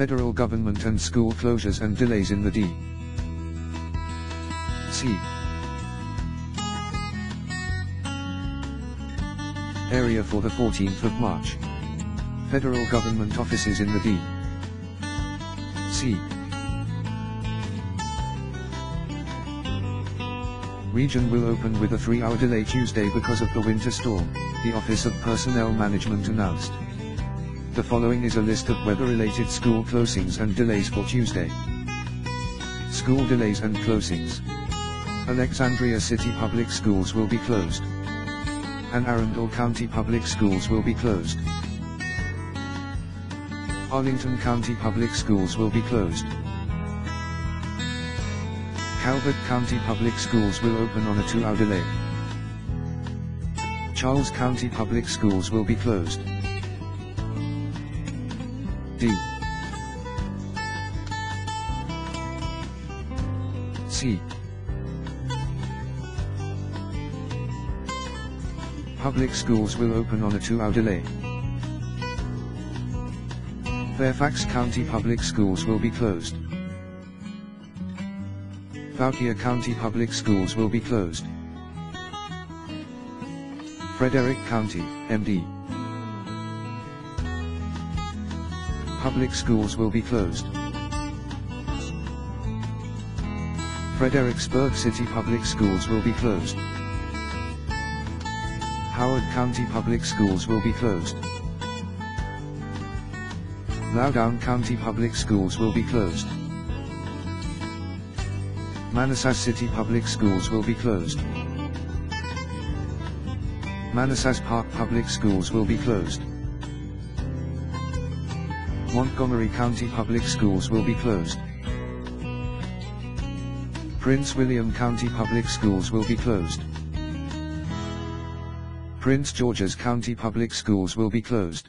federal government and school closures and delays in the D.C. area for the 14th of March. Federal government offices in the D.C. region will open with a 3-hour delay Tuesday because of the winter storm, the Office of Personnel Management announced. The following is a list of weather-related school closings and delays for Tuesday. School delays and closings. Alexandria City Public Schools will be closed. Anne Arundel County Public Schools will be closed. Arlington County Public Schools will be closed. Calvert County Public Schools will open on a 2-hour delay. Charles County Public Schools will be closed. D.C. public schools will open on a 2-hour delay. Fairfax County Public Schools will be closed. Fauquier County Public Schools will be closed. Frederick County, MD. Public schools will be closed. Fredericksburg City Public Schools will be closed. Howard County Public Schools will be closed. Loudoun County Public Schools will be closed. Manassas City Public Schools will be closed. Manassas Park Public Schools will be closed. Montgomery County Public Schools will be closed. Prince William County Public Schools will be closed. Prince George's County Public Schools will be closed.